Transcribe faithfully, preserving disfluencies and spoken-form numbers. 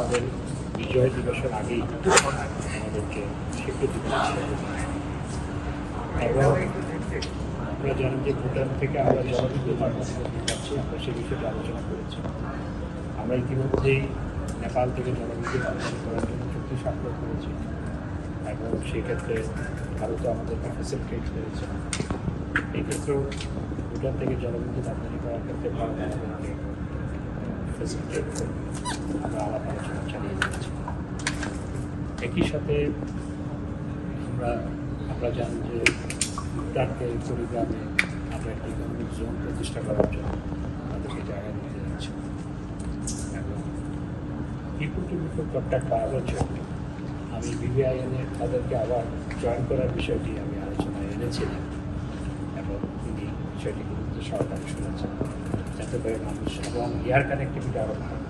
আমাদের বিজয় দিবসের আগেই আমাদেরকে স্বীকৃতি দিয়েছে। আমরা জানি যে ভুটান থেকে আমরা জনপ্রিয় পাচ্ছি, আমরা সেই বিষয়টি আলোচনা করেছি। আমরা ইতিমধ্যেই নেপাল থেকে জনপ্রিয় আলোচনা করার জন্য চুক্তি স্বাক্ষর করেছি এবং সেক্ষেত্রে ভারতও আমাদেরকে ফ্যাসিলিটেট করেছে। এক্ষেত্রেও ভুটান থেকে জনপ্রিয় আমদানি করার ক্ষেত্রে ভারত আমাদেরকে ফ্যাসিলিটেট করে আমরা আলাপ আলোচনা চালিয়ে যাচ্ছি। একই সাথে আমরা আমরা জানি যে ভুটানকে চট্টগ্রামে আমরা একটা ইকোনমিক জোন প্রতিষ্ঠা করার জন্য আমাদেরকে জায়গা নিতে যাচ্ছি এবং পিপুল টু পিপুল কন্ট্যাক্ট পাওয়ার জন্য আমি বিবিআইএনে তাদেরকে আবার জয়েন করার বিষয়টি আমি আলোচনায় এনেছিলাম এবং তিনি বিষয়টি গুরুত্ব সহকারে শুনেছেন, যাতে করে মানুষ এবং এয়ার কানেক্টিভিটি আরও ভালো